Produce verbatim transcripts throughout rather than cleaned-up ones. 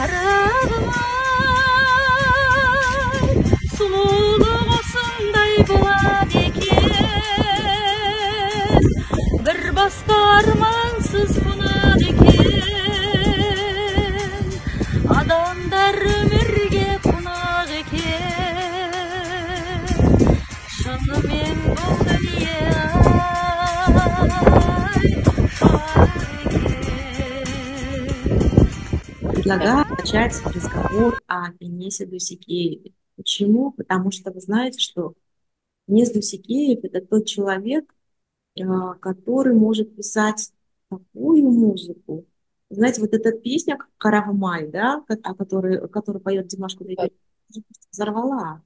қарай сұлулық осындай болады екен, бір басқа армансыз қонады екен, адамдар өмірге қонады екен. Шынымен бұл дүние ай предлагаю начать разговор о Пенесе Досикееве. Почему? Потому что вы знаете, что Пенес Досикеев – это тот человек, который может писать такую музыку. Знаете, вот эта песня «Каравмай», да, о которой, которую поет Димаш Кудайберген, взорвала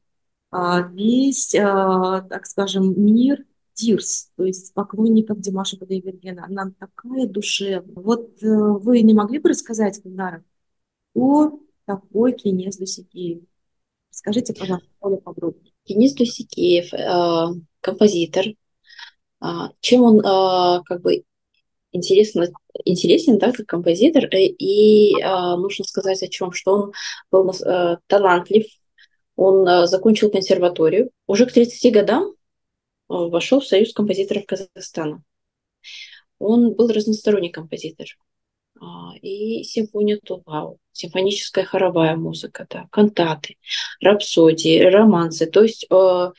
весь, так скажем, мир Тирс, то есть поклонников Димаша Кудайбергена. Она такая душевная. Вот вы не могли бы рассказать, Гульнара, кто такой Пенес Досикеев? Скажите, пожалуйста, более подробнее. Пенес Досикеев э, композитор. Э, чем он э, как бы интересен, интересен, да, как композитор, и э, нужно сказать о чем, что он был э, талантлив, он э, закончил консерваторию. Уже к тридцати годам э, вошел в Союз композиторов Казахстана. Он был разносторонний композитор. И симфония Тулгау, симфоническая хоровая музыка, да, кантаты, рапсодии, романсы. То есть э,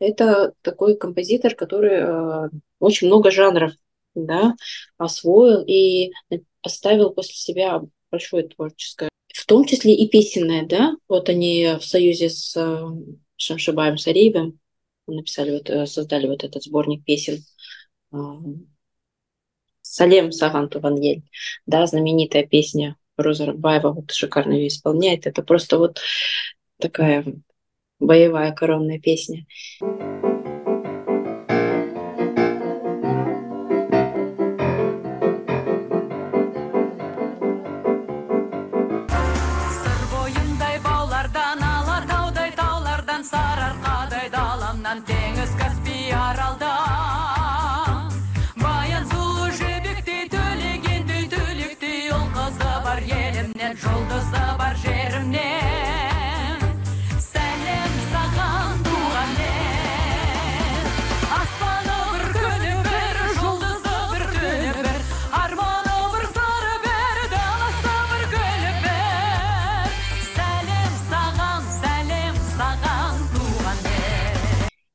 это такой композитор, который э, очень много жанров, да, освоил и оставил после себя большое творческое, в том числе и песенное. Да? Вот они в союзе с э, Шамшибаем Сариевым написали, вот, создали вот этот сборник песен. Э, «Салем Саган Тувангель», да, знаменитая песня Розарбаева, вот шикарно ее исполняет. Это просто вот такая боевая коронная песня.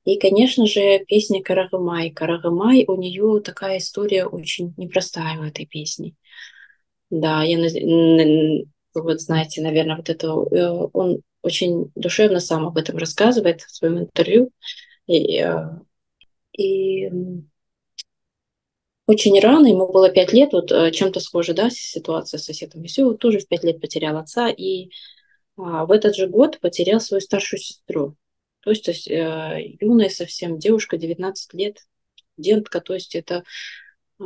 И, конечно же, песня «Карагымай». «Карагымай», у нее такая история очень непростая в этой песне. Да, я, вот знаете, наверное, вот это, он очень душевно сам об этом рассказывает в своем интервью. И, и очень рано, ему было пять лет, вот чем-то схожа, да, ситуация с соседом Весёлым, тоже в пять лет потерял отца, и в этот же год потерял свою старшую сестру. То есть, то есть э, юная совсем девушка, девятнадцать лет, студентка, то есть это, э,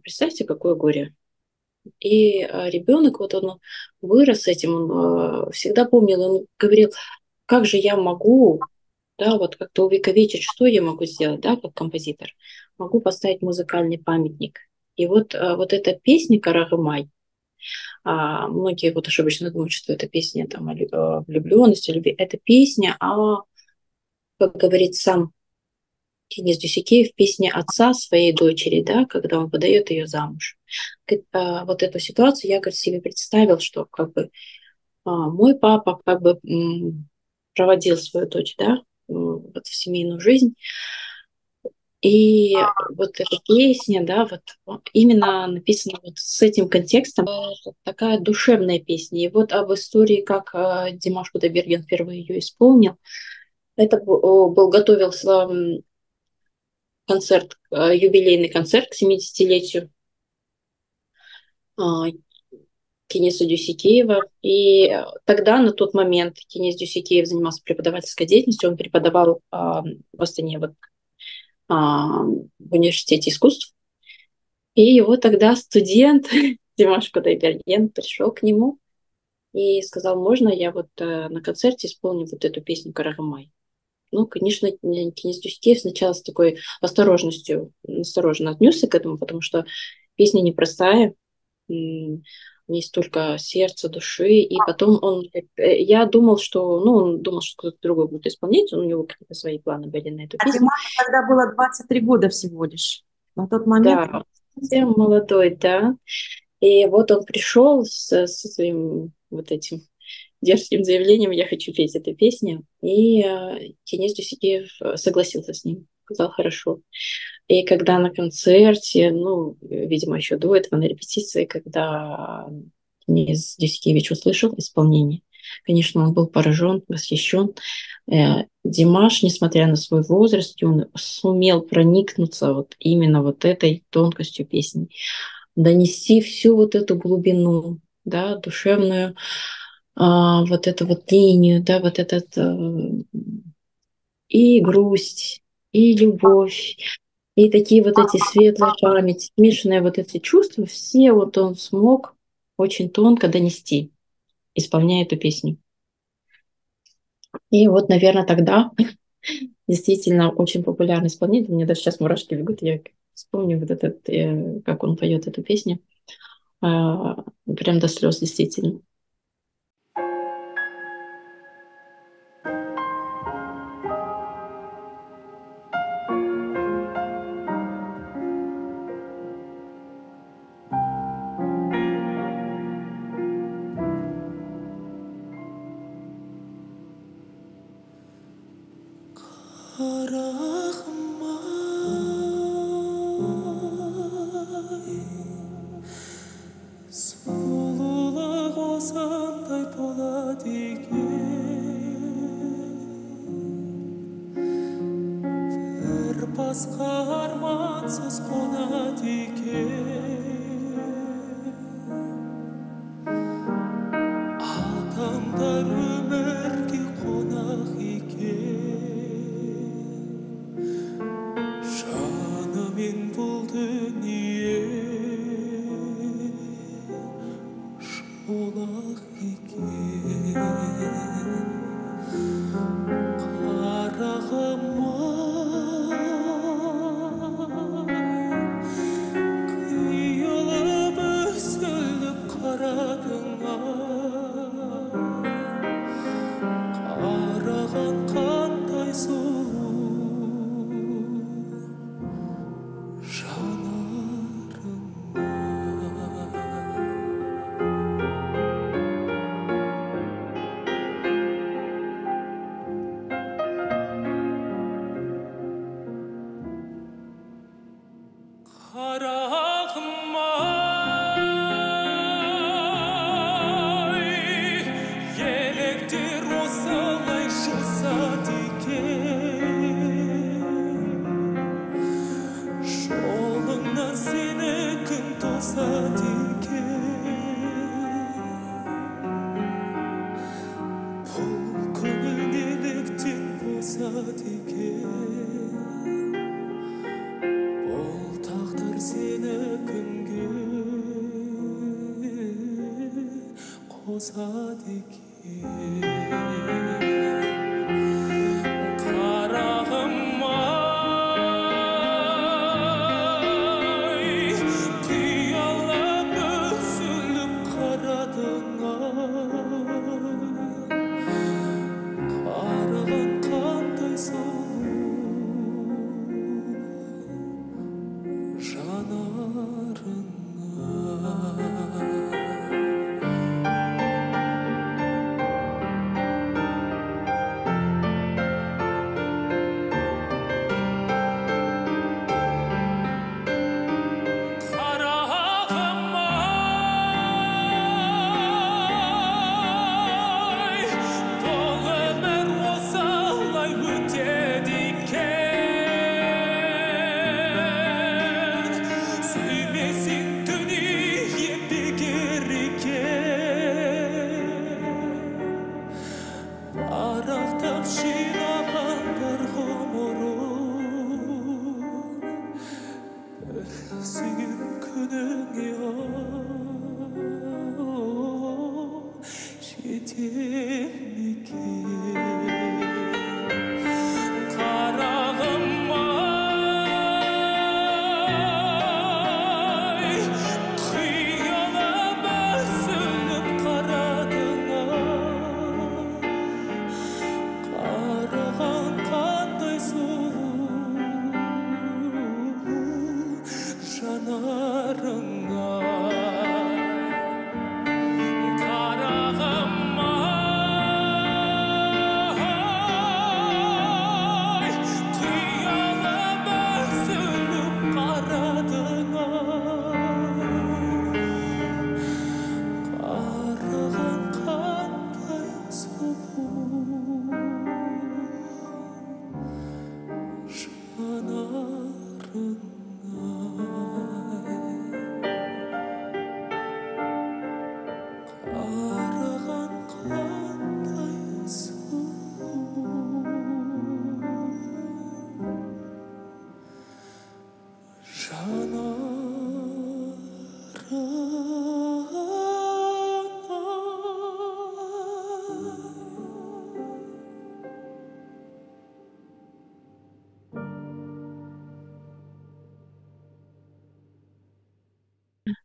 представьте, какое горе. И э, ребенок, вот он вырос с этим, он э, всегда помнил, он говорил, как же я могу, да, вот как-то увековечить, что я могу сделать, да, как композитор, могу поставить музыкальный памятник. И вот, э, вот эта песня «Карагымай», а, многие вот ошибочно думают, что это песня там, о влюбленности, о любви, это песня о, как говорит сам Пенес Досикеев, песня отца своей дочери, да, когда он подает ее замуж. Вот эту ситуацию я, говорит, себе представил, что как бы мой папа как бы проводил свою дочь, да, вот в семейную жизнь. И вот эта песня, да, вот именно написана вот с этим контекстом, такая душевная песня. И вот об истории, как Димаш Кудайберген впервые ее исполнил. Это был, готовился концерт, юбилейный концерт к семидесятилетию Пенеса Досикеева. И тогда, на тот момент, Пенес Досикеев занимался преподавательской деятельностью. Он преподавал а, в Астане, вот, а, в университете искусств. И его тогда студент Димаш Кудайберген пришел к нему и сказал, можно я вот а, на концерте исполню вот эту песню «Карагымай». Ну, конечно, Пенес Досикеев сначала с такой осторожностью, осторожно отнесся к этому, потому что песня непростая, не столько сердца, души. И потом он, я думал, что, ну, он думал, что кто-то другой будет исполнять, у него какие-то свои планы были на эту песню. А Диману тогда было двадцать три года всего лишь, на тот момент. Да, совсем молодой, да. И вот он пришел со, со своим вот этим дерзким заявлением: я хочу петь эту песню. И Денис Дюсекеев согласился с ним, сказал: хорошо. И когда на концерте, ну, видимо, еще до этого на репетиции, когда Денис Дюсекеевич услышал исполнение, конечно, он был поражен, восхищен. Димаш, несмотря на свой возраст, он сумел проникнуться вот именно вот этой тонкостью песни, донести всю вот эту глубину, да, душевную, а, вот эту вот линию, да, вот этот а, и грусть, и любовь, и такие вот эти светлые памяти, смешанные вот эти чувства, все вот он смог очень тонко донести, исполняя эту песню. И вот, наверное, тогда действительно очень популярный исполнитель. Мне даже сейчас мурашки бегут, я вспомню вот этот, э, как он поет эту песню. Э, прям до слез, действительно. Yes.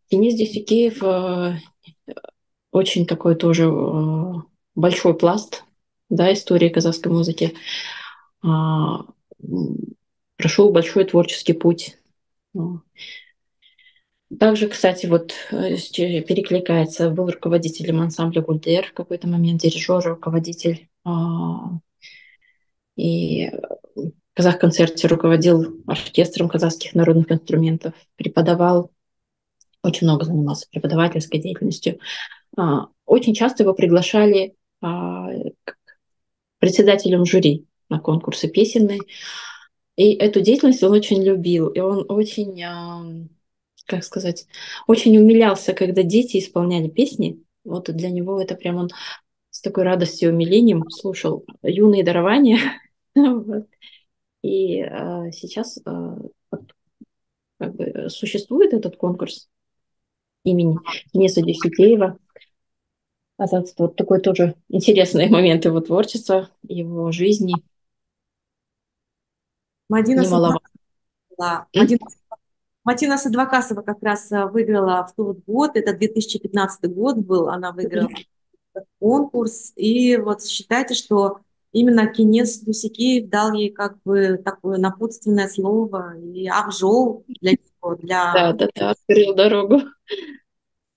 Денис Дюфикеев э, очень такой тоже э, большой пласт, да, истории казахской музыки. Э, прошел большой творческий путь. Также, кстати, вот перекликается, был руководителем ансамбля «Гульдер» в какой-то момент, дирижер, руководитель. Э, и в «Казахконцерте» руководил оркестром казахских народных инструментов, преподавал. Очень много занимался преподавательской деятельностью. Очень часто его приглашали председателем жюри на конкурсы песенные. И эту деятельность он очень любил. И он очень, как сказать, очень умилялся, когда дети исполняли песни. Вот для него это прям он с такой радостью и умилением слушал юные дарования. И сейчас как бы существует этот конкурс имени Дениса Дюфикеева. А так, вот такой тоже интересный момент его творчества, его жизни. Мадина Садвакасова как раз выиграла в тот год, это две тысячи пятнадцатый год был, она выиграла конкурс. И вот считайте, что именно Кенес Дюфикеев дал ей как бы такое напутственное слово и обжёл для него, для... Да, да, да, открыл дорогу.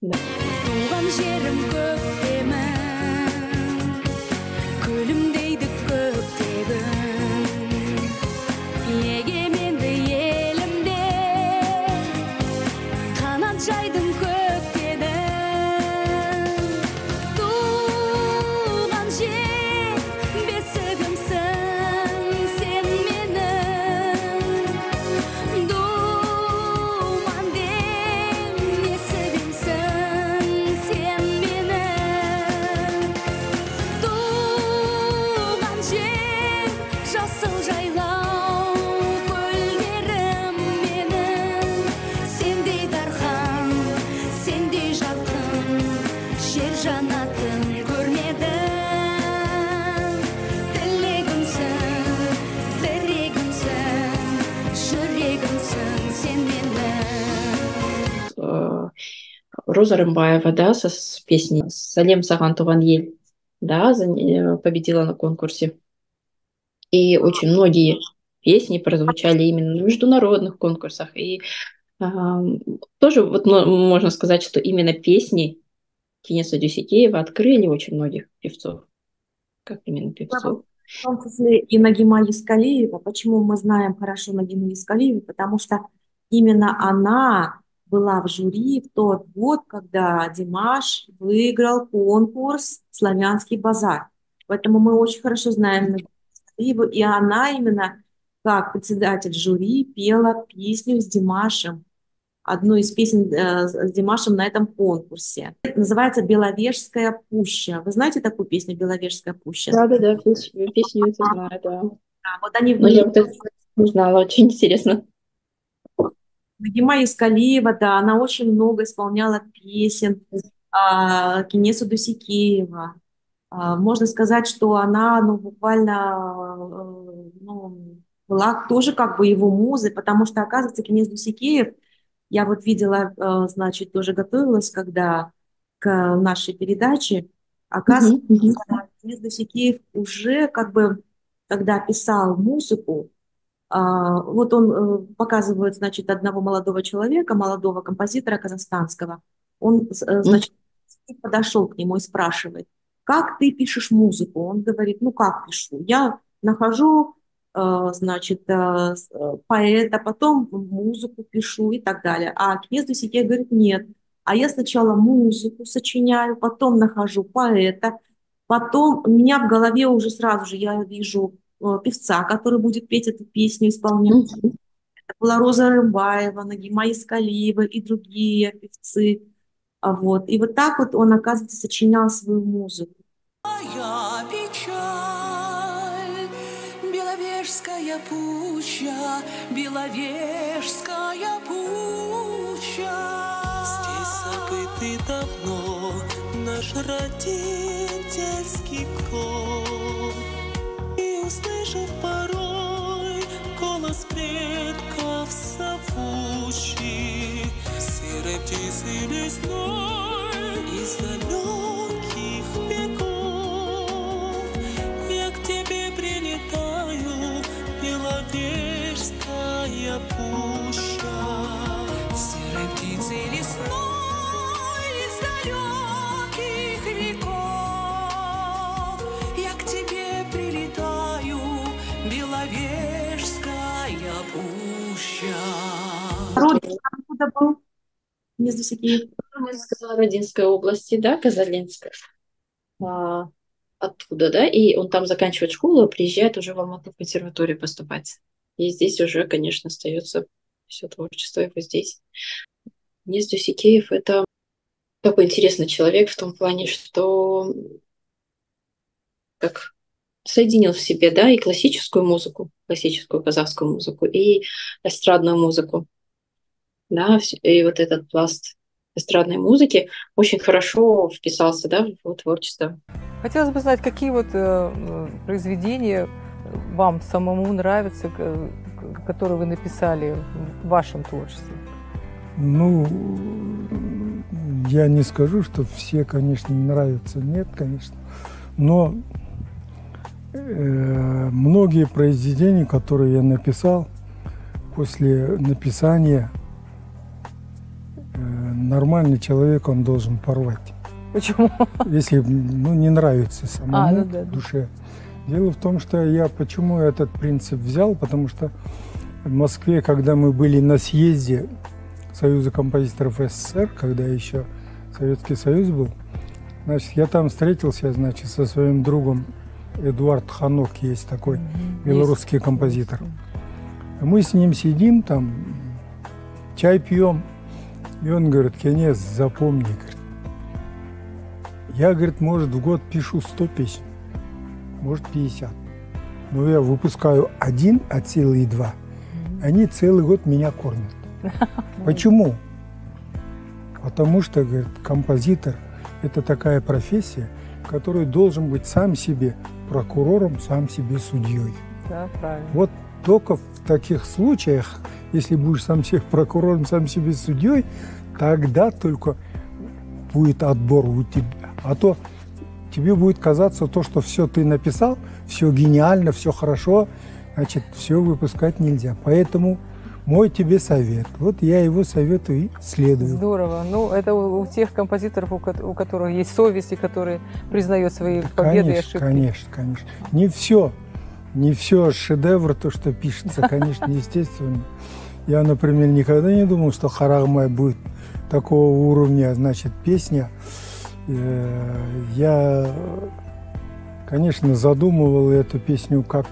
Да. Роза Рымбаева, да, со, с песней «Салем саған туған ел», да, победила на конкурсе. И очень многие песни прозвучали именно на международных конкурсах. И э, тоже вот, ну, можно сказать, что именно песни Кенеса Дюфикеева открыли очень многих певцов. Как именно певцов? В том числе и Нагима Ескалиева. Почему мы знаем хорошо Нагиму Ескалиеву? Потому что именно она... была в жюри в тот год, когда Димаш выиграл конкурс «Славянский базар». Поэтому мы очень хорошо знаем Нагиму, и она именно как председатель жюри пела песню с Димашем, одну из песен э, с Димашем на этом конкурсе. Это называется «Беловежская пуща». Вы знаете такую песню «Беловежская пуща»? Да, да, да, песню, песню это знаю, да. А, вот они... Но я вот это не знала, очень интересно. Нагима Ескалиева, да, она очень много исполняла песен а, Кенесу Дюфикеева. А, можно сказать, что она, ну, буквально, ну, была тоже как бы его музой, потому что, оказывается, Кенес Дюфикеев, я вот видела, значит, тоже готовилась, когда к нашей передаче, оказывается, mm-hmm. Кенес Дюфикеев уже как бы, когда писал музыку, вот он показывает, значит, одного молодого человека, молодого композитора казахстанского. Он, значит, подошел к нему и спрашивает, как ты пишешь музыку? Он говорит, ну как пишу? Я нахожу, значит, поэта, потом музыку пишу и так далее. А Кенес Дюфикеев говорит, нет, а я сначала музыку сочиняю, потом нахожу поэта, потом у меня в голове уже сразу же я вижу певца, который будет петь эту песню, исполнять. Mm-hmm. Это была Роза Рымбаева, Нагима Ескалиева и другие певцы. Вот. И вот так вот он, оказывается, сочинял свою музыку. Моя печаль, беловежская пуща, беловежская пуща. Здесь забытый давно наш родительский кол. Слышав порой голос предков совучий, серой птицы лесной из далеких веков. Я к тебе прилетаю, беловежская пуща. Серой птицы лесной из далеких веков. Я к тебе прилетаю, беловежская пуща. Родина откуда был? Из Родинской области, да, Казалинская. А, оттуда, да, и он там заканчивает школу, приезжает уже в Алмату в консерваторию поступать. И здесь уже, конечно, остается все творчество его здесь. Низ Дюсикеев — это такой интересный человек в том плане, что как соединил в себе, да, и классическую музыку, классическую казахскую музыку, и эстрадную музыку. Да, и вот этот пласт эстрадной музыки очень хорошо вписался, да, в его творчество. Хотелось бы знать, какие вот э, произведения вам самому нравятся, которые вы написали в вашем творчестве? Ну, я не скажу, что все, конечно, нравятся. Нет, конечно. Но э, многие произведения, которые я написал после написания, нормальный человек, он должен порвать. Почему? Если, ну, не нравится самому, а, ну, да, да. душе. Дело в том, что я почему этот принцип взял, потому что в Москве, когда мы были на съезде Союза композиторов СССР, когда еще Советский Союз был, значит, я там встретился, значит, со своим другом Эдуард Ханок, есть такой mm-hmm. белорусский есть. композитор. Мы с ним сидим там, чай пьем. И он говорит: Кенес, запомни, говорит, я, говорит, может, в год пишу сто песен, может, пятьдесят. Но я выпускаю один от силы и два. Они целый год меня кормят. Почему? Потому что, говорит, композитор – это такая профессия, которую должен быть сам себе прокурором, сам себе судьей. Да, правильно. Вот только в таких случаях, если будешь сам себе прокурором, сам себе судьей, тогда только будет отбор у тебя. А то тебе будет казаться то, что все ты написал, все гениально, все хорошо, значит, все выпускать нельзя. Поэтому мой тебе совет. Вот я его советую и следую. Здорово. Ну, это у тех композиторов, у которых есть совесть и которые признают свои победы и ошибки. Конечно, конечно. Не все, не все шедевр, то, что пишется, конечно, естественно. Я, например, никогда не думал, что «Харагмай» будет такого уровня, значит, песня. Я, конечно, задумывал эту песню как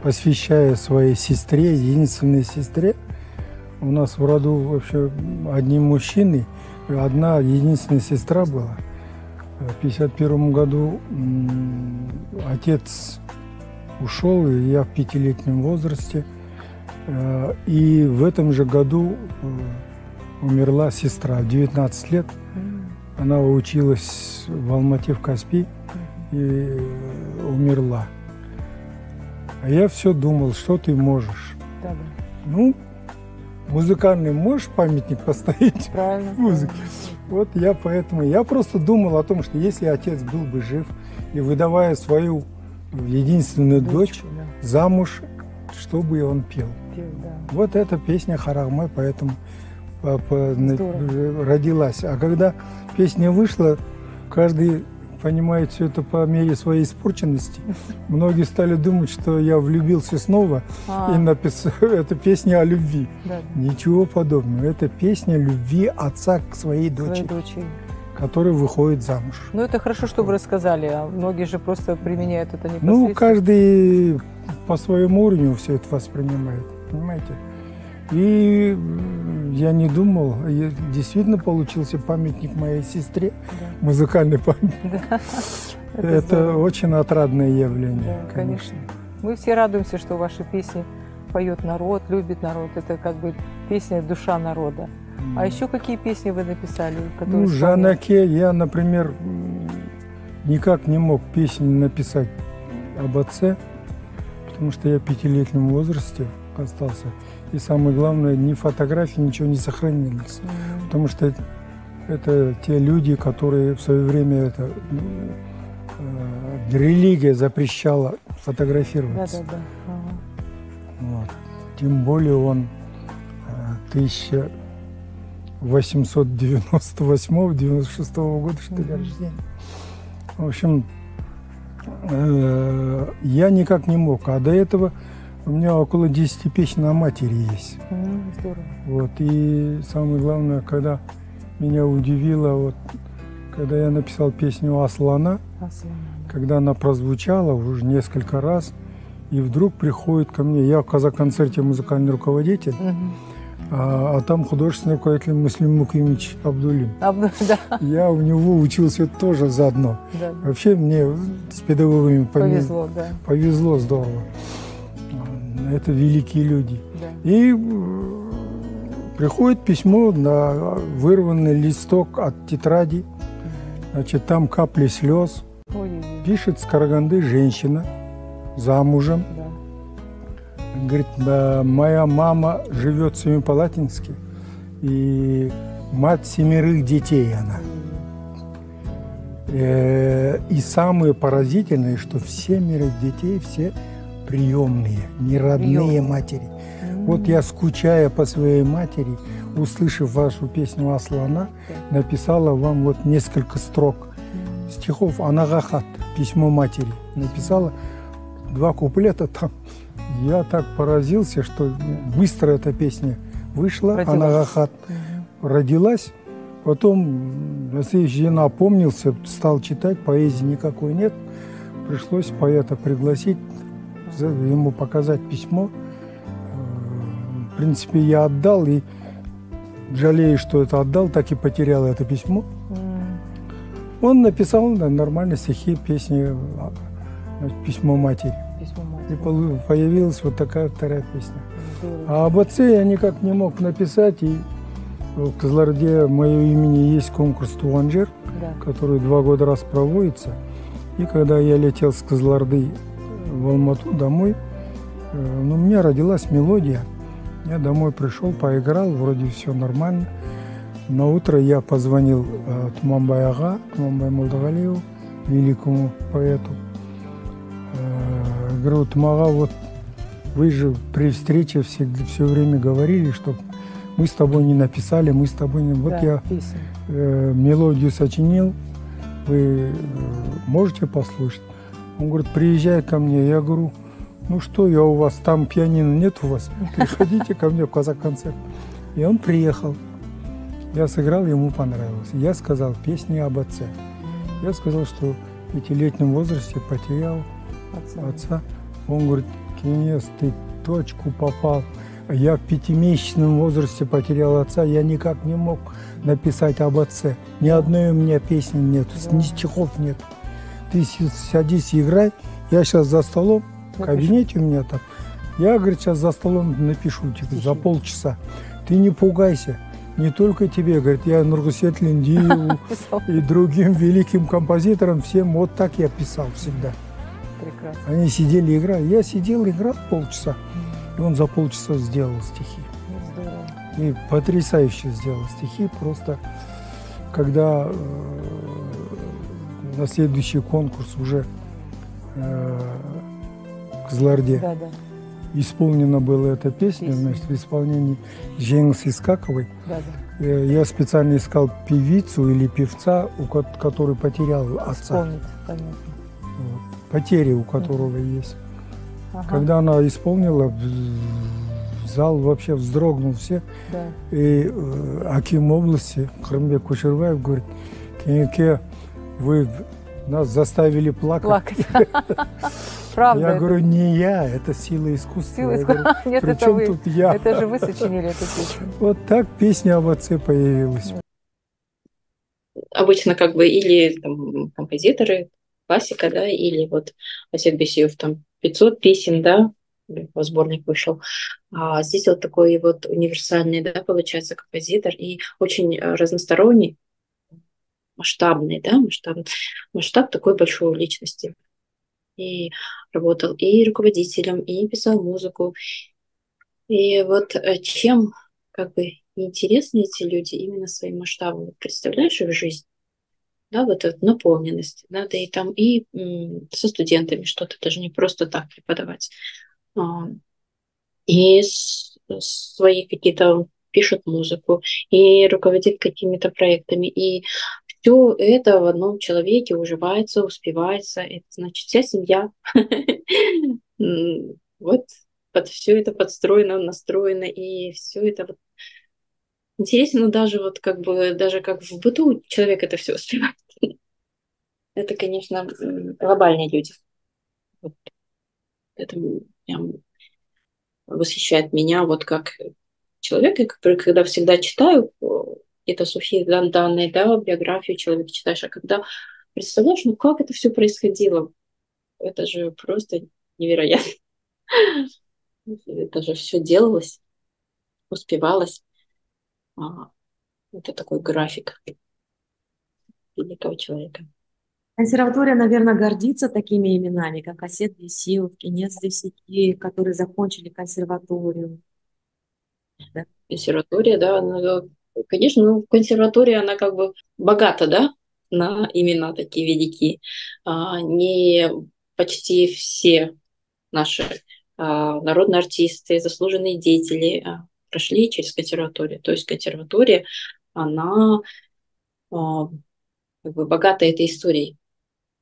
посвящая своей сестре, единственной сестре. У нас в роду вообще одни мужчины, одна единственная сестра была. В тысяча девятьсот пятьдесят первом году отец ушел, и я в пятилетнем возрасте. И в этом же году умерла сестра, в девятнадцать лет. Она училась в Алмате, в Каспи, и умерла. А я все думал, что ты можешь. Да, да. Ну, музыкальный можешь памятник поставить? Правильно. Музыки. Вот я поэтому, я просто думал о том, что если отец был бы жив, и выдавая свою единственную дочь, дочь да. замуж, чтобы он пел. пел да. Вот эта песня «Харагмай» поэтому по, по, родилась. А когда песня вышла, каждый понимает все это по мере своей испорченности. Многие стали думать, что я влюбился снова а. и написал эту песню о любви. Да, да. Ничего подобного. Это песня любви отца к своей дочери, своей которая выходит замуж. Ну, это хорошо, что вы рассказали. А многие же просто применяют это непосредственно. Ну, каждый по своему уровню все это воспринимает, понимаете? И я не думал, я действительно получился памятник моей сестре, да. музыкальный памятник. Да. Это, это очень отрадное явление, да, конечно. конечно. Мы все радуемся, что ваши песни поет народ, любит народ. Это как бы песня «Душа народа». Да. А еще какие песни вы написали? Ну, Жанаке я, например, никак не мог песни написать об отце, потому что я в пятилетнем возрасте остался. И самое главное, ни фотографии, ничего не сохранилось. Mm-hmm. Потому что это, это те люди, которые в свое время это, э, религия запрещала фотографироваться. Да, да, да. Uh-huh. Вот. Тем более он тысяча восемьсот девяносто восьмого — девяносто шестого года, что ли. Mm-hmm. В общем, э, я никак не мог. А до этого у меня около десяти песен о матери есть. Mm, здорово. Вот, и самое главное, когда меня удивило, вот, когда я написал песню «Аслана», Аслана, когда она прозвучала уже несколько раз, и вдруг приходит ко мне, я в «Казак-концерте» музыкальный руководитель, mm-hmm. а, а там художественный руководитель Муслим Мукимович Абдуллин. Аб... Я у него учился тоже заодно. Да. Вообще мне с педагогами повезло, да. повезло здорово. Это великие люди. Да. И приходит письмо на вырванный листок от тетради. Значит, там капли слез. Ой. Пишет с Караганды женщина, замужем. Да. Говорит, моя мама живет в Семипалатинске. И мать семерых детей она. И самое поразительное, что в семерых детей все... приемные, не родные матери. Mm-hmm. Вот я, скучая по своей матери, услышав вашу песню «Аслана», okay. написала вам вот несколько строк mm-hmm. стихов «Анагахат», письмо матери. Написала два куплета там. Я так поразился, что быстро эта песня вышла, «Анагахат» mm-hmm. родилась. Потом на следующий день опомнился, стал читать, поэзии никакой нет. Пришлось поэта пригласить, ему показать письмо. В принципе, я отдал, и жалею, что это отдал, так и потерял это письмо. Он написал нормально стихи, песни, письмо матери. Письмо матери. И появилась вот такая вторая песня. А об отце я никак не мог написать, и в Кызылорде мое имени есть конкурс «Туанжер», да. который два года раз проводится. И когда я летел с Кызылорды в Алмату домой, но у меня родилась мелодия. Я домой пришел, поиграл, вроде все нормально. На утро я позвонил Туманбай ага, Туманбай Молдогалиеву, великому поэту. Говорю, Тумага, вот вы же при встрече все, все время говорили, что мы с тобой не написали, мы с тобой не... Вот да, я э, мелодию сочинил, вы можете послушать? Он говорит, приезжай ко мне. Я говорю, ну что, я у вас там пианино нет у вас? Приходите ко мне в «Казак-концерт». И он приехал. Я сыграл, ему понравилось. Я сказал песни об отце. Я сказал, что в пятилетнем возрасте потерял отца. отца. Он говорит, Кенес, ты точку попал. Я в пятимесячном возрасте потерял отца. Я никак не мог написать об отце. Ни одной у меня песни нет, ни стихов нет. Ты садись и играй, я сейчас за столом, в кабинете у меня там, я, говорит, сейчас за столом напишу тебе за полчаса. Ты не пугайся, не только тебе, говорит, я Нургусет Лендиеву и другим великим композиторам, всем вот так я писал всегда. Прекрасно. Они сидели и играли, я сидел, играл полчаса, и он за полчаса сделал стихи. И потрясающе сделал стихи, просто когда... на следующий конкурс уже э, в Кызылорде да, да. исполнена была эта песня, песня. Значит, в исполнении Женгиз Искаковой. Да, да. э, я специально искал певицу или певца, у ко который потерял отца. Исполнит, понятно. Вот. Потери у которого mm-hmm. есть. Ага. Когда она исполнила, зал вообще вздрогнул все. Да. И э, аким области Кырымбек Кучербаев говорит, Кенеке, вы нас заставили плакать. плакать. Правда, я это... говорю, не я, это сила искусства. Сила искусства. Я говорю, нет, при чем это тут я? Это же вы сочинили эту песню. Вот так песня об отце появилась. Обычно как бы или там, композиторы, классика, да, или вот Асет Бесиев, там пятьсот песен, да, сборник вышел. А здесь вот такой вот универсальный, да, получается, композитор и очень разносторонний. Масштабный, да, масштаб, масштаб такой большой личности. И работал и руководителем, и писал музыку, И вот чем как бы интересны эти люди именно своим масштабом, представляешь их жизнь, да, вот эта наполненность, да, да и там и м, со студентами что-то, даже не просто так преподавать. А, и с, свои какие-то пишут музыку, и руководит какими-то проектами, и все это в одном человеке уживается, успевается. Это значит вся семья. Вот под все это подстроено, настроено, и все это вот интересно, даже вот как бы даже как в быту человек это все успевает. Это, конечно, глобальные люди. Вот. Это прям восхищает меня, вот как человека, когда всегда читаю это сухие данные, да, биографию человека читаешь, а когда представляешь, ну как это все происходило, это же просто невероятно. Это же все делалось, успевалось. А, это такой график великого человека. Консерватория, наверное, гордится такими именами, как Асет Весилов, Инесс Евсеев, которые закончили консерваторию. Да? Консерватория, да, она, конечно, ну, консерватория, она как бы богата, да, на имена такие великие. А, не почти все наши а, народные артисты, заслуженные деятели а, прошли через консерваторию. То есть консерватория, она а, как бы богата этой историей,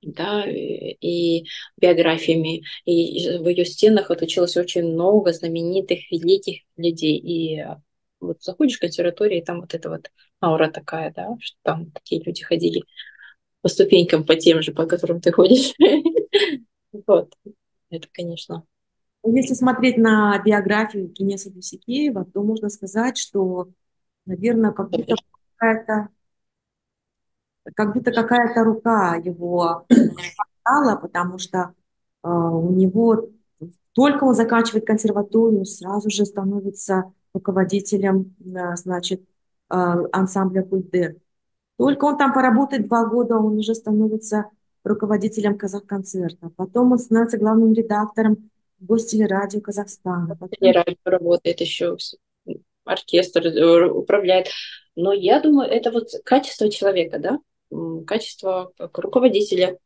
да, и биографиями. И в ее стенах отучилось очень много знаменитых, великих людей. И вот заходишь в консерваторию, и там вот эта вот аура такая, да, что там такие люди ходили по ступенькам, по тем же, по которым ты ходишь. Вот, это, конечно. Если смотреть на биографию Инессы Евсеева, то можно сказать, что, наверное, как будто какая-то Как будто какая-то рука его попала, потому что э, у него только он заканчивает консерваторию, сразу же становится руководителем, э, значит, э, ансамбля «Кульдер». Только он там поработает два года, он уже становится руководителем «Казахконцерта». Потом он становится главным редактором Гостелерадио Казахстана. Гостелерадио работает еще, оркестр управляет. Но я думаю, это вот качество человека, да? Качество руководителя,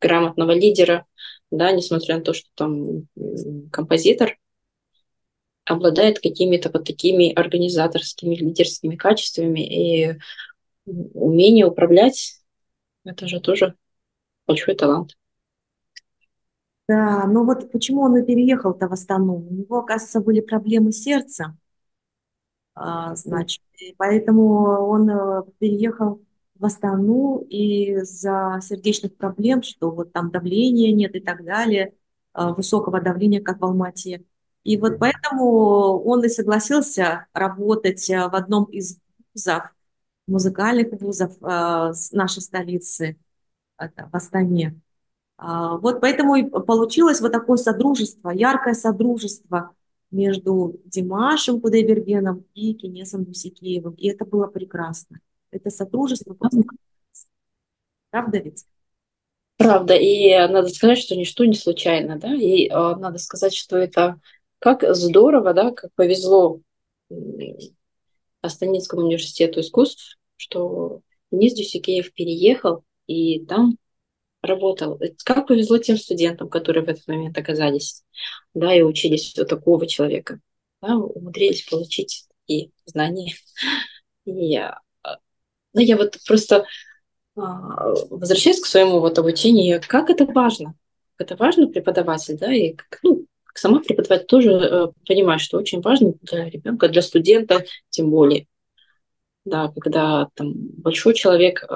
грамотного лидера, да, несмотря на то, что там композитор обладает какими-то вот такими организаторскими, лидерскими качествами, и умение управлять, это же тоже большой талант. Да, но вот почему он и переехал-то в Астану? У него, оказывается, были проблемы с сердцем, значит, поэтому он переехал в Астану из-за сердечных проблем, что вот там давления нет и так далее, высокого давления, как в Алмате. И вот поэтому он и согласился работать в одном из вузов, музыкальных вузов нашей столицы, в Астане. Вот поэтому и получилось вот такое содружество, яркое содружество между Димашем Кудайбергеном и Инессом Евсеевым. И это было прекрасно. Это сотрудничество просто. Правда ведь? Правда. И надо сказать, что ничто не случайно, да? И а, надо сказать, что это как здорово, да, как повезло Астанинскому университету искусств, что Инесс Евсеев переехал и там работал. Как повезло тем студентам, которые в этот момент оказались, да, и учились у такого человека, да, умудрились получить такие знания. И, ну, я вот просто возвращаюсь к своему вот обучению, как это важно. Это важно преподаватель, да, и как, ну, сама преподаватель тоже понимает, что очень важно для ребенка, для студента тем более, да, когда там большой человек.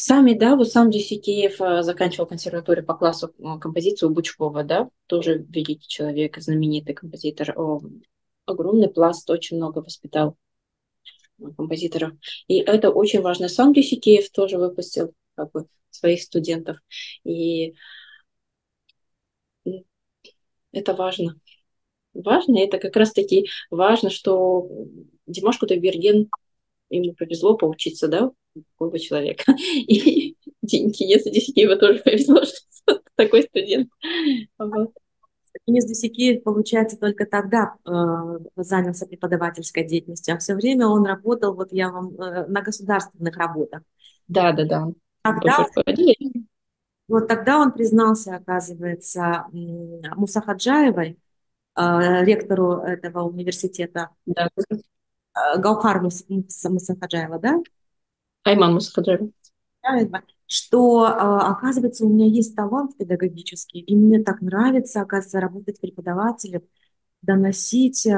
Сами, да, вот сам Евсеев заканчивал консерваторию по классу композицию Бучкова, да, тоже великий человек, знаменитый композитор. О, огромный пласт, очень много воспитал композиторов. И это очень важно. Сам Евсеев тоже выпустил как бы своих студентов. И это важно. Важно, это как раз-таки важно, что Димаш Кудайберген, ему повезло поучиться, да, такого человека. И Инессу Евсееву тоже повезло, что такой студент. Вот. И Минздравсекиев, получается, только тогда э, занялся преподавательской деятельностью, а все время он работал, вот я вам, э, на государственных работах. Да, да, да. Тогда, вот тогда он признался, оказывается, Мусахаджаевой, э, ректору этого университета, да. Гаухар Мус, Мусахаджаева, да? Айман Мусахаджаева. Что, оказывается, у меня есть талант педагогический, и мне так нравится, оказывается, работать преподавателем, доносить,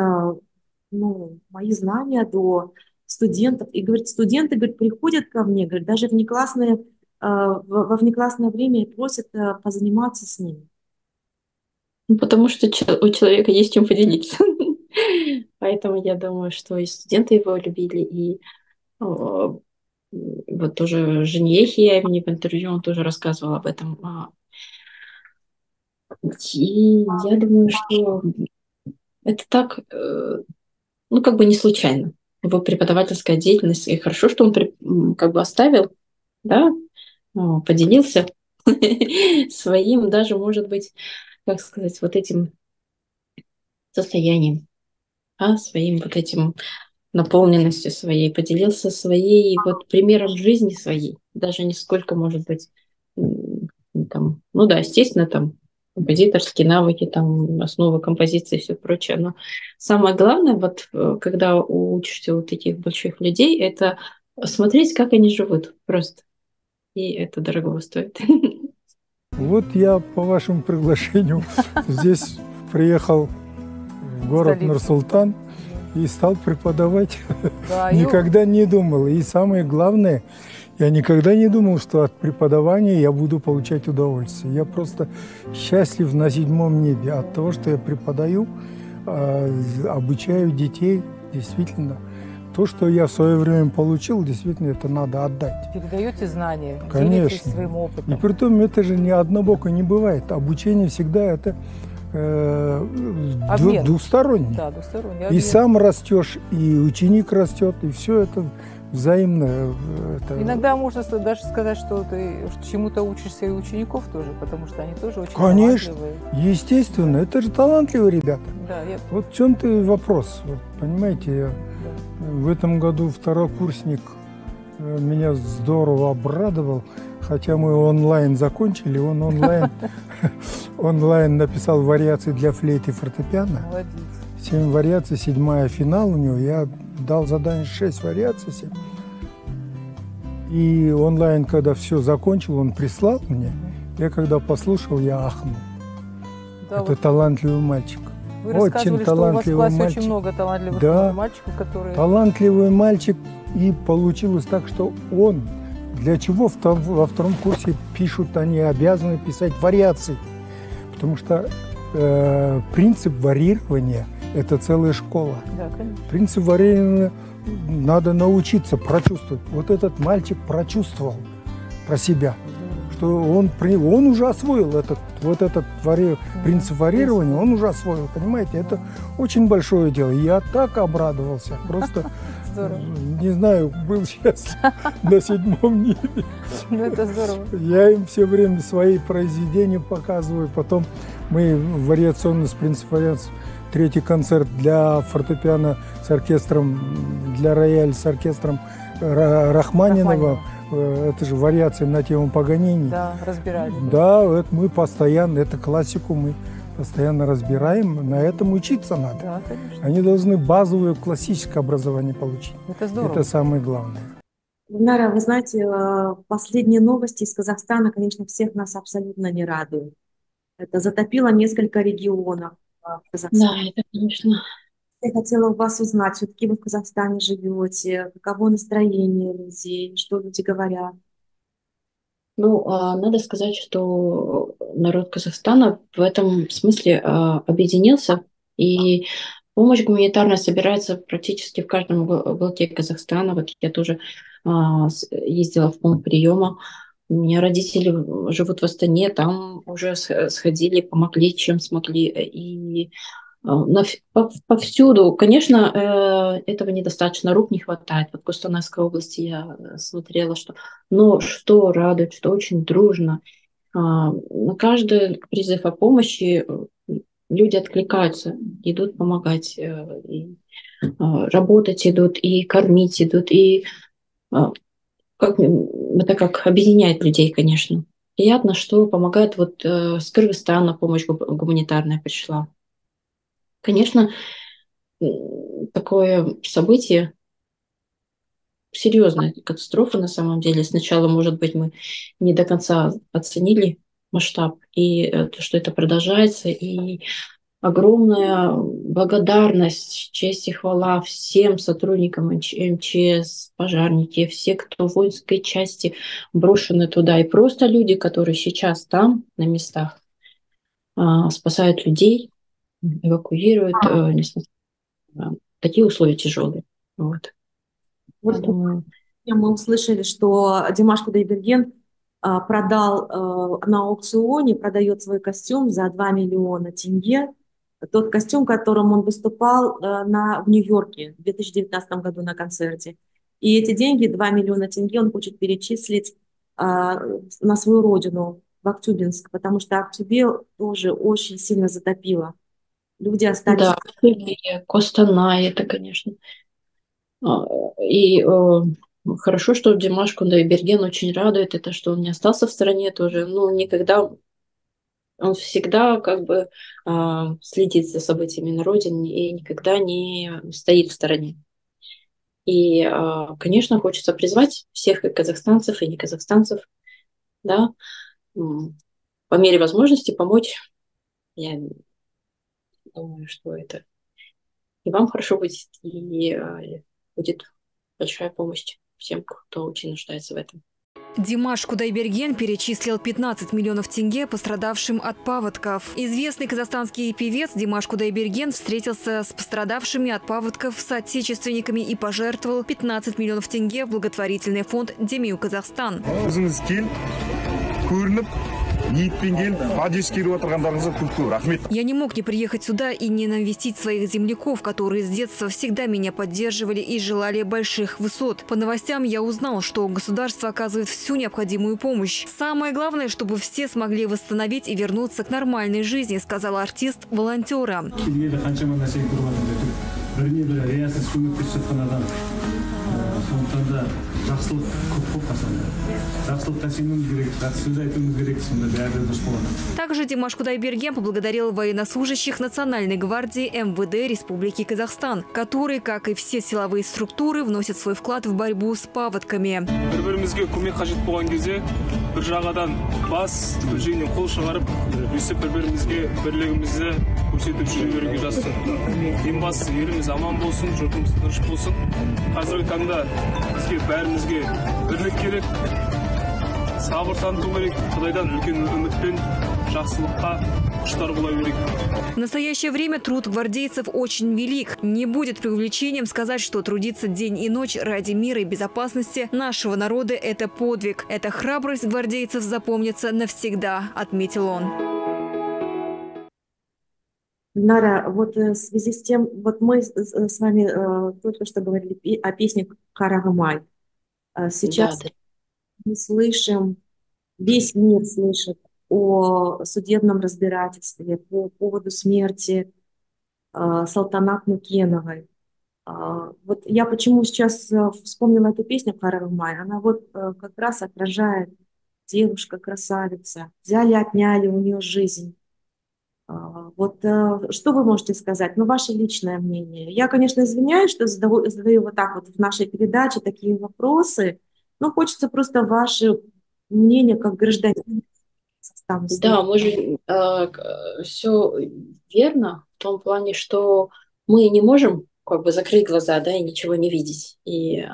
ну, мои знания до студентов. И, говорит, студенты, говорит, приходят ко мне, говорит, даже внеклассные, во внеклассное время и просят позаниматься с ними. Ну, потому что у человека есть чем поделиться. Поэтому я думаю, что и студенты его любили, и... Вот тоже Женьехи, я мне в интервью, он тоже рассказывал об этом. И я думаю, что это так, ну, как бы не случайно. Его преподавательская деятельность, и хорошо, что он как бы оставил, да, поделился своим даже, может быть, как сказать, вот этим состоянием, а своим вот этим... наполненностью своей, поделился своей вот примером жизни своей, даже не сколько, может быть, там, ну да, естественно, там композиторские навыки, там основы композиции и все прочее, но самое главное, вот когда учишься у таких больших людей, это смотреть, как они живут просто, и это дорого стоит. Вот я по вашему приглашению здесь приехал в город Нур-Султан, и стал преподавать. Да, никогда не думал. И самое главное, я никогда не думал, что от преподавания я буду получать удовольствие. Я просто счастлив на седьмом небе от того, что я преподаю, обучаю детей. Действительно, то, что я в свое время получил, действительно, это надо отдать. Передаете знания, делитесь своим опытом. И притом это же ни однобоко не бывает. Обучение всегда это... Обмен. Двусторонний. Да, двусторонний обмен. И сам растешь, и ученик растет, и все это взаимно. Это... Иногда можно даже сказать, что ты чему-то учишься и учеников тоже, потому что они тоже очень Конечно, талантливые. Конечно, естественно, это же талантливые ребята. Да, я... Вот в чем-то вопрос. Вот, понимаете, я да. в этом году второкурсник меня здорово обрадовал, хотя мы онлайн закончили, он онлайн... онлайн написал вариации для флейты и фортепиано. Молодец. Семь вариаций, седьмая финал у него. Я дал задание шесть вариаций, семь. И онлайн, когда все закончил, он прислал мне. Я когда послушал, я ахнул. Да, это вот талантливый мальчик. Вы очень рассказывали, талантливый что у вас в классе мальчик. Очень много талантливых да, мальчиков, которые... Талантливый мальчик. И получилось так, что он... Для чего во втором курсе пишут, они обязаны писать вариации. Потому что э, принцип варьирования – это целая школа. Да, принцип варьирования надо научиться прочувствовать. Вот этот мальчик прочувствовал про себя, да. что он, он уже освоил этот, вот этот вари... да. принцип варьирования, он уже освоил, понимаете? Это очень большое дело. Я так обрадовался, просто… Здорово. Не знаю, был счастлив на седьмом небе. Ну, это здорово. Я им все время свои произведения показываю. Потом мы вариационность, принцип вариации, третий концерт для фортепиано с оркестром, для рояля с оркестром Рахманинова. Рахманинова. Это же вариации на тему Паганини. Да, разбирали. Да, это мы постоянно, это классику мы постоянно разбираем, на этом учиться надо. Да, конечно. Они должны базовое классическое образование получить. Это здорово. Это самое главное. Гульнара, вы знаете, последние новости из Казахстана, конечно, всех нас абсолютно не радуют. Это затопило несколько регионов в Казахстане. Да, это конечно. Я хотела у вас узнать, все-таки вы в Казахстане живете, каково настроение людей, что люди говорят. Ну, надо сказать, что народ Казахстана в этом смысле объединился, и помощь гуманитарная собирается практически в каждом уголке Казахстана. Вот я тоже ездила в пункт приема. У меня родители живут в Астане, там уже сходили, помогли, чем смогли. И повсюду, конечно, этого недостаточно, рук не хватает. Вот в Костанайской области я смотрела, что, но что радует, что очень дружно. На каждый призыв о помощи люди откликаются, идут помогать, и работать идут, и кормить идут, и как, это как объединяет людей, конечно. Приятно, что помогает. Вот с Кыргызстана помощь гуманитарная пришла. Конечно, такое событие, серьезная катастрофа на самом деле. Сначала, может быть, мы не до конца оценили масштаб, и то, что это продолжается, и огромная благодарность, честь и хвала всем сотрудникам эм че эс, пожарники, все, кто в воинской части брошены туда. И просто люди, которые сейчас там, на местах, спасают людей, эвакуируют. Такие условия тяжелые. Вот. Вот мы услышали, что Димаш Кудайберген продал на аукционе, продает свой костюм за два миллиона тенге. Тот костюм, которым он выступал на, в Нью-Йорке в две тысячи девятнадцатом году на концерте. И эти деньги, два миллиона тенге, он хочет перечислить на свою родину, в Актюбинск, потому что Актюбе тоже очень сильно затопило. Люди остались... Да, Костанай, это, конечно... И э, хорошо, что Димаш Кудайберген очень радует это, что он не остался в стране тоже. Ну, никогда... Он всегда как бы э, следит за событиями на родине и никогда не стоит в стороне. И, э, конечно, хочется призвать всех и казахстанцев, и не казахстанцев, да, по мере возможности помочь. Я думаю, что это и вам хорошо будет, и... будет большая помощь всем, кто очень нуждается в этом. Димаш Кудайберген перечислил пятнадцать миллионов тенге пострадавшим от паводков. Известный казахстанский певец Димаш Кудайберген встретился с пострадавшими от паводков соотечественниками и пожертвовал пятнадцать миллионов тенге в благотворительный фонд «Демиу Казахстан». Я не мог не приехать сюда и не навестить своих земляков, которые с детства всегда меня поддерживали и желали больших высот. По новостям я узнал, что государство оказывает всю необходимую помощь. Самое главное, чтобы все смогли восстановить и вернуться к нормальной жизни, сказал артист волонтера. Также Димаш Кудайберген поблагодарил военнослужащих Национальной гвардии эм вэ дэ Республики Казахстан, которые, как и все силовые структуры, вносят свой вклад в борьбу с паводками. В настоящее время труд гвардейцев очень велик. Не будет преувеличением сказать, что трудиться день и ночь ради мира и безопасности нашего народа – это подвиг. Эта храбрость гвардейцев запомнится навсегда, отметил он. Нара, вот в связи с тем, вот мы с вами только что говорили о песне «Карагымай». Сейчас да, да. мы слышим, весь мир слышит о судебном разбирательстве по поводу смерти Салтанат Нукеновой. Вот я почему сейчас вспомнила эту песню «Карагымай». Она вот как раз отражает: девушка-красавица, взяли, отняли у нее жизнь. Вот что вы можете сказать? Ну, ваше личное мнение. Я, конечно, извиняюсь, что задаю, задаю вот так вот в нашей передаче такие вопросы, но хочется просто ваше мнение как гражданина. Да, мы же э, все верно в том плане, что мы не можем как бы закрыть глаза, да, и ничего не видеть. И э,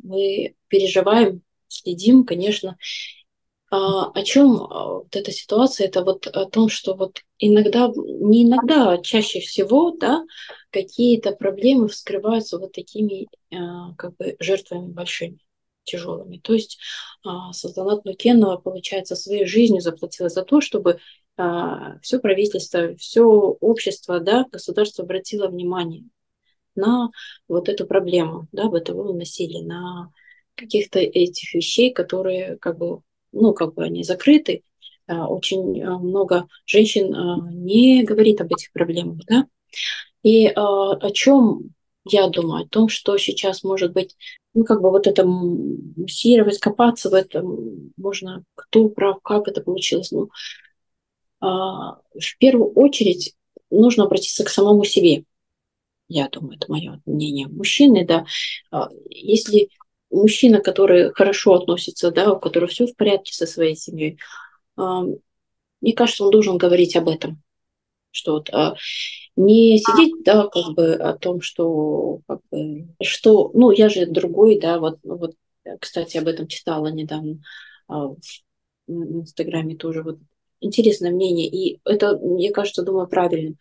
мы переживаем, следим, конечно. О чем вот эта ситуация? Это вот о том, что вот иногда, не иногда, а чаще всего, да, какие-то проблемы вскрываются вот такими как бы жертвами большими, тяжелыми. То есть Салтанат Нукенова, получается, своей жизнью заплатила за то, чтобы все правительство, все общество, да, государство обратило внимание на вот эту проблему, да, бытового насилия, на каких-то этих вещей, которые как бы ну, как бы они закрыты, Очень много женщин не говорит об этих проблемах, да? И о чем я думаю? О том, что сейчас может быть, ну, как бы вот это муссировать, копаться в этом можно, кто прав, как это получилось. Ну, в первую очередь нужно обратиться к самому себе. Я думаю, это мое мнение. Мужчины, да, если мужчина, который хорошо относится, да, у которого все в порядке со своей семьей, мне кажется, он должен говорить об этом, что вот, не сидеть, да, как бы о том, что, как бы, что, ну, я же другой, да, вот, вот, кстати, об этом читала недавно в Инстаграме тоже, вот, интересное мнение, и это, мне кажется, думаю, правильно.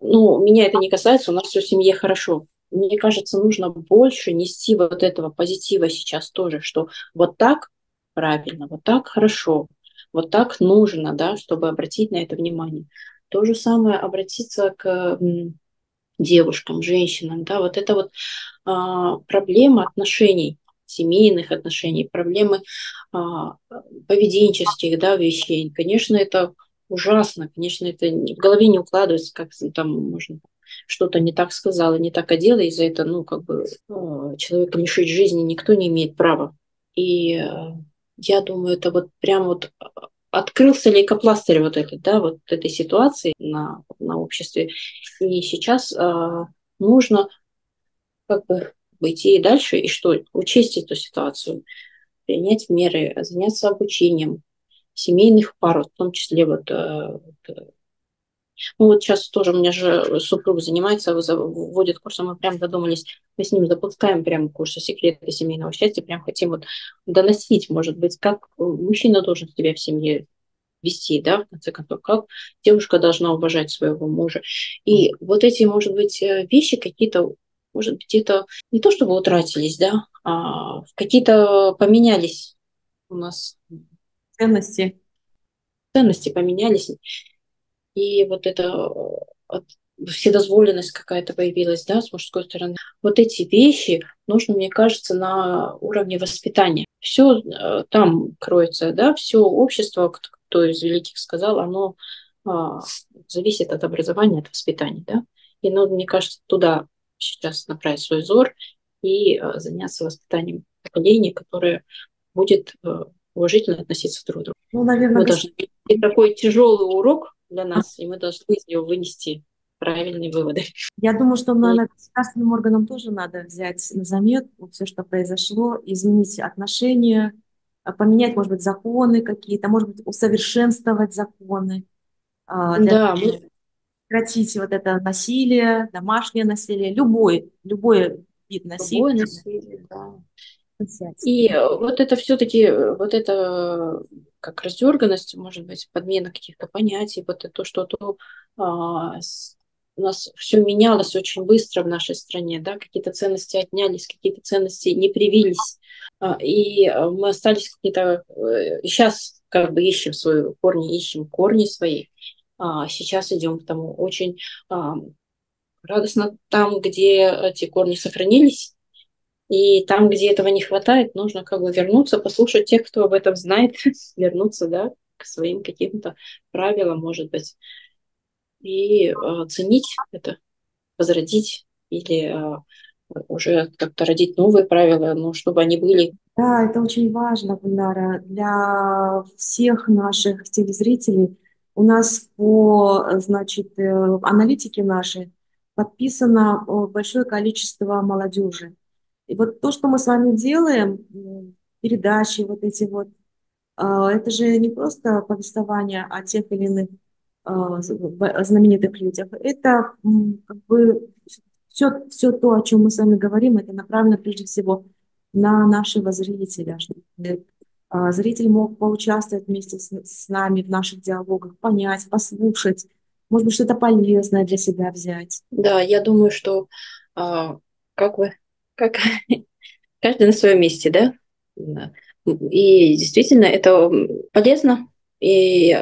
Ну, меня это не касается, у нас все в семье хорошо. Мне кажется, нужно больше нести вот этого позитива сейчас тоже, что вот так правильно, вот так хорошо, вот так нужно, да, чтобы обратить на это внимание. То же самое обратиться к девушкам, женщинам, да, вот это вот а, проблема отношений, семейных отношений, проблемы а, поведенческих, да, вещей. Конечно, это ужасно, конечно, это в голове не укладывается, как там можно что-то не так сказала, не так одела, и за это, ну, как бы а, человека лишить жизни никто не имеет права. И а, я думаю, это вот прям вот открылся лейкопластырь вот этой, да, вот этой ситуации на, на обществе. И сейчас а, нужно как бы идти и дальше, и что? Учесть эту ситуацию, принять меры, заняться обучением семейных пар, в том числе вот, вот. Ну вот сейчас тоже у меня же супруг занимается, вводит курсы, мы прям задумались, мы с ним запускаем прям курсы «Секреты семейного счастья», прям хотим вот доносить, может быть, как мужчина должен себя в семье вести, да, в конце концов, как девушка должна уважать своего мужа. И вот эти, может быть, вещи какие-то, может быть, где-то не то чтобы утратились, да, а какие-то поменялись у нас. Ценности. Ценности поменялись. И вот эта вседозволенность какая-то появилась, да, с мужской стороны. Вот эти вещи нужно, мне кажется, на уровне воспитания. Все там кроется, да, все общество, кто из великих сказал, оно а, зависит от образования, от воспитания, да. И надо, мне кажется, туда сейчас направить свой взор и а, заняться воспитанием поколения, которое будет а, уважительно относиться друг к другу. Ну, наверное, должны... И такой тяжелый урок для нас, и мы должны из него вынести правильные выводы. Я думаю, что, наверное, государственным органам тоже надо взять на заметку все, что произошло, изменить отношения, поменять, может быть, законы какие-то, может быть, усовершенствовать законы, да, мы... прекратить вот это насилие, домашнее насилие, любой, любой вид насилия. Любое насилие, да. И вот это все-таки, вот это как раздерганность, может быть, подмена каких-то понятий, вот это то, что то, а, с, у нас все менялось очень быстро в нашей стране, да, какие-то ценности отнялись, какие-то ценности не привились, а, и мы остались какие-то, и сейчас как бы ищем свои корни, ищем корни свои, а, сейчас идем к тому очень а, радостно там, где эти корни сохранились. И там, где этого не хватает, нужно как бы вернуться, послушать тех, кто об этом знает, вернуться, да, к своим каким-то правилам, может быть, и э, ценить это, возродить или э, уже как-то родить новые правила, но чтобы они были. Да, это очень важно, Гульнара, для всех наших телезрителей. У нас по, значит, аналитике нашей подписано большое количество молодежи. И вот то, что мы с вами делаем, передачи вот эти вот, это же не просто повествование о тех или иных знаменитых людях. Это как бы все, все то, о чем мы с вами говорим, это направлено прежде всего на нашего зрителя, чтобы зритель мог поучаствовать вместе с, с нами в наших диалогах, понять, послушать, может быть, что-то полезное для себя взять. Да, я думаю, что как вы... как каждый на своем месте, да? Да. И действительно, это полезно. И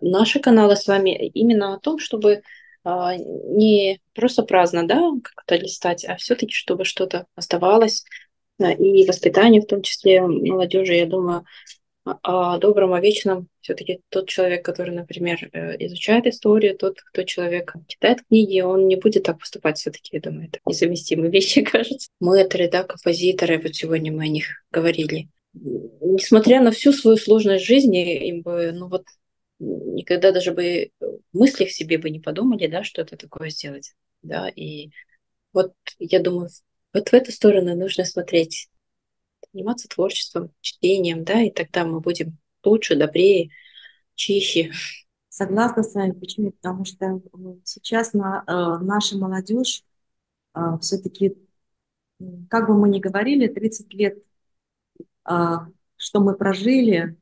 наши каналы с вами именно о том, чтобы а, не просто праздно, да, как-то листать, а все-таки, чтобы что-то оставалось. И воспитание, в том числе молодежи, я думаю, о добром, о вечном. Все-таки тот человек, который, например, изучает историю, тот, кто человек читает книги, он не будет так поступать. Все-таки, я думаю, это несовместимые вещи, кажется. мыторы, да, композиторы, вот сегодня мы о них говорили. Несмотря на всю свою сложность жизни, им бы, ну вот, никогда даже бы в мыслях себе бы не подумали, да, что-то такое сделать, да, и вот, я думаю, вот в эту сторону нужно смотреть, заниматься творчеством, чтением, да, и тогда мы будем лучше, добрее, чище. Согласна с вами, почему? Потому что сейчас на, э, наша молодежь э, все-таки, как бы мы ни говорили, тридцать лет, э, что мы прожили,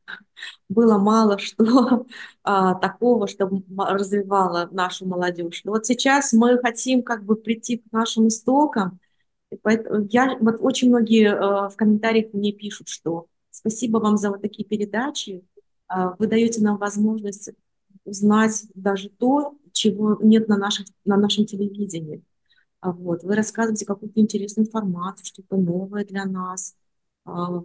было мало что а, такого, что развивало нашу молодежь. Но вот сейчас мы хотим как бы прийти к нашим истокам. И поэтому я, вот очень многие а, в комментариях мне пишут, что спасибо вам за вот такие передачи. А, вы даете нам возможность узнать даже то, чего нет на, наших, на нашем телевидении. А, вот, вы рассказываете какую-то интересную информацию, что-то новое для нас.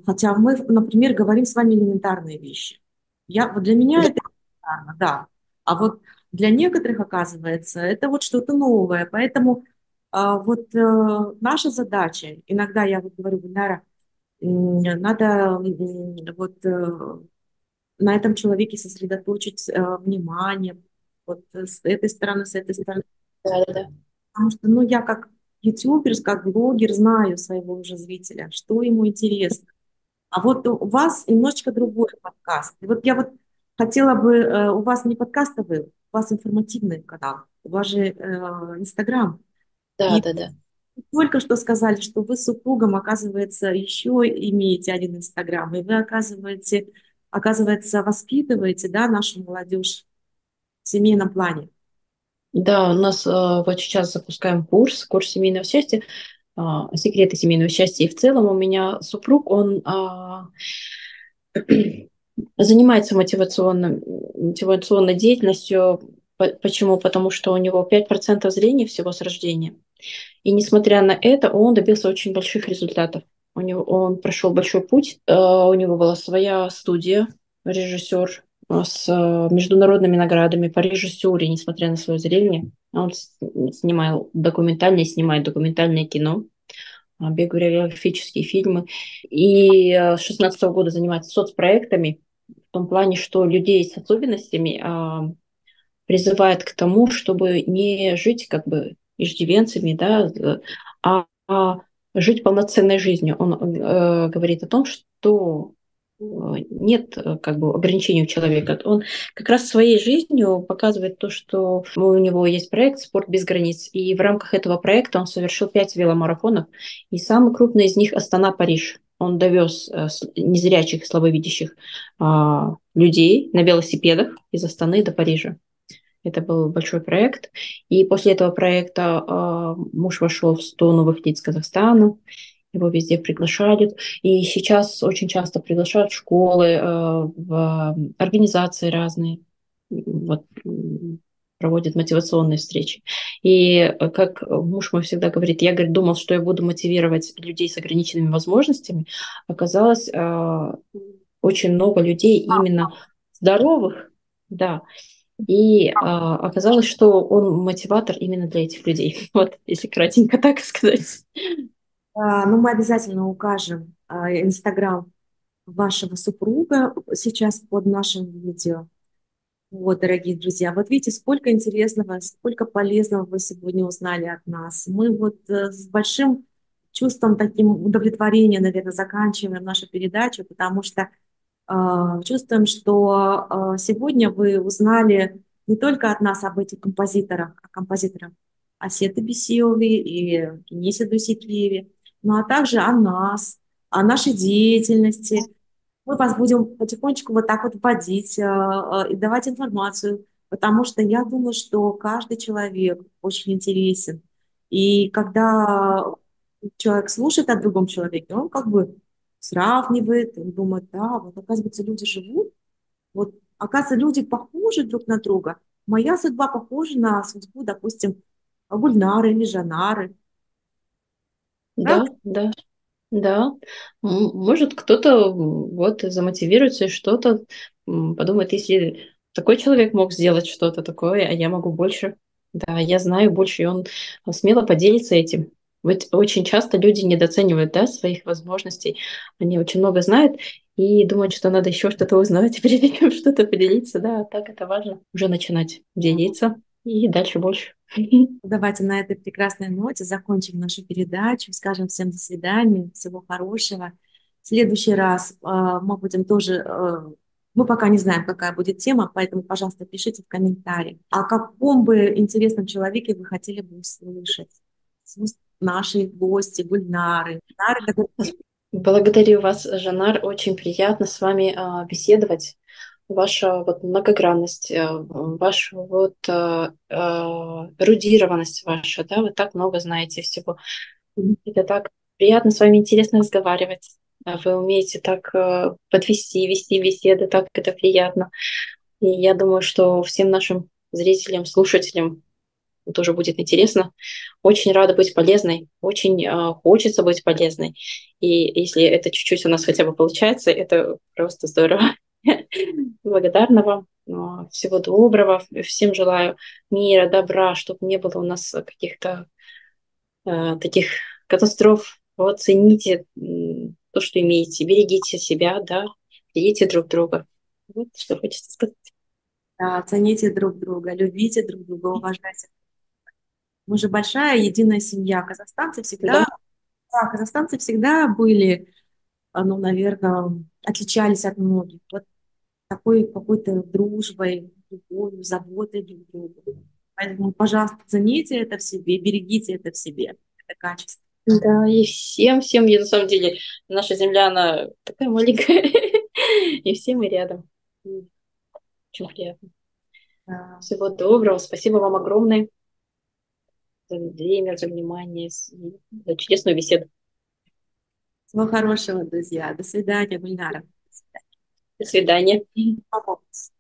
Хотя мы, например, говорим с вами элементарные вещи. Я, вот для меня это элементарно, да. А вот для некоторых, оказывается, это вот что-то новое. Поэтому вот наша задача, иногда я вот говорю, Гульнара, надо вот на этом человеке сосредоточить внимание, вот с этой стороны, с этой стороны. Да, да, да. Потому что, ну, я как... ютубер, как блогер, знаю своего уже зрителя, что ему интересно. А вот у вас немножечко другой подкаст. И вот я вот хотела бы, у вас не подкастовый, у вас информативный канал, у вас же Инстаграм. Да, и да, да. Только что сказали, что вы с супругом, оказывается, еще имеете один Инстаграм, и вы, оказываете, оказывается, воспитываете, да, нашу молодежь в семейном плане. Да, у нас э, вот сейчас запускаем курс, курс семейного счастья, э, секреты семейного счастья. И в целом у меня супруг, он э, занимается мотивационным, мотивационной деятельностью. Почему? Потому что у него пять процентов зрения всего с рождения. И несмотря на это, он добился очень больших результатов. У него, он прошел большой путь, э, у него была своя студия, режиссер, с международными наградами по режиссуре, несмотря на свое зрение. Он снимал документальное, снимает документальное кино, биографические фильмы. И с шестнадцатого года занимается соцпроектами в том плане, что людей с особенностями а, призывает к тому, чтобы не жить как бы иждивенцами, да, а, а жить полноценной жизнью. Он а, говорит о том, что нет как бы ограничений у человека. Он как раз своей жизнью показывает то, что у него есть проект «Спорт без границ», и в рамках этого проекта он совершил пять веломарафонов, и самый крупный из них Астана-Париж. Он довез незрячих и слабовидящих а, людей на велосипедах из Астаны до Парижа. Это был большой проект. И после этого проекта а, муж вошел в сто новых лиц Казахстана. Его везде приглашают. И сейчас очень часто приглашают в школы, э, в организации разные. Вот, проводят мотивационные встречи. И как муж мой всегда говорит, я, говорит, думал, что я буду мотивировать людей с ограниченными возможностями. Оказалось, э, очень много людей именно здоровых. Да. И э, оказалось, что он мотиватор именно для этих людей. Вот, если кратенько так сказать. Ну, мы обязательно укажем Инстаграм вашего супруга сейчас под нашим видео. Вот, дорогие друзья, вот видите, сколько интересного, сколько полезного вы сегодня узнали от нас. Мы вот с большим чувством таким удовлетворения, наверное, заканчиваем нашу передачу, потому что э, чувствуем, что э, сегодня вы узнали не только от нас об этих композиторах, а композиторах Асеты Бесиловой и Кенесе Дусекиевой, ну а также о нас, о нашей деятельности. Мы вас будем потихонечку вот так вот вводить э, э, и давать информацию, потому что я думаю, что каждый человек очень интересен. И когда человек слушает о другом человеке, он как бы сравнивает, он думает, да, вот оказывается, люди живут, вот оказывается, люди похожи друг на друга. Моя судьба похожа на судьбу, допустим, Гульнары или Жанары. Да, да. Да, М, может кто-то м, вот замотивируется и что-то м, подумает, если такой человек мог сделать что-то такое, а я могу больше, да, я знаю больше, и он а, смело поделится этим. Ведь очень часто люди недооценивают, да, своих возможностей, они очень много знают и думают, что надо еще что-то узнать, прежде чем что-то поделиться, да, а так это важно уже начинать делиться и дальше больше. Давайте на этой прекрасной ноте закончим нашу передачу, скажем всем до свидания, всего хорошего. В следующий раз а, мы будем тоже, э, мы пока не знаем, какая будет тема, поэтому, пожалуйста, пишите в комментариях, о каком бы интересном человеке вы хотели бы услышать. С уст нашей гости Гульнары. Гульнары, как бы, Благодарю вас, Жанар. Очень приятно с вами а, беседовать. Ваша вот многогранность, э, ваша вот э, э, эрудированность ваша, да, вы так много знаете всего. Мгм. Это так приятно с вами, интересно разговаривать. А Вы умеете так э, подвести, вести беседы, так это приятно. И я думаю, что всем нашим зрителям, слушателям тоже будет интересно. Очень рада быть полезной, очень э, хочется быть полезной. И если это чуть-чуть у нас хотя бы получается, это просто здорово. Благодарна вам. а, Всего доброго. Всем желаю мира, добра, чтобы не было у нас каких-то э, таких катастроф. Вот, цените м, то, что имеете. Берегите себя, да. Берегите друг друга. Вот что хочется сказать. да, цените друг друга, любите друг друга, уважайте. Мы же большая единая семья. Казахстанцы всегда, Да, да, казахстанцы всегда были, а, ну, наверное, отличались от многих. Вот такой какой-то дружбой, любовью, заботой друг к другу. Поэтому, пожалуйста, цените это в себе, берегите это в себе, это качество. да. И всем, всем, я на самом деле, наша земля, она такая маленькая. И все мы рядом. И Очень приятно. Да. Всего доброго. Спасибо вам огромное за время, за внимание, с- и за чудесную беседу. Всего хорошего, друзья. До свидания, Гульнара. До свидания. До свидания. Пока.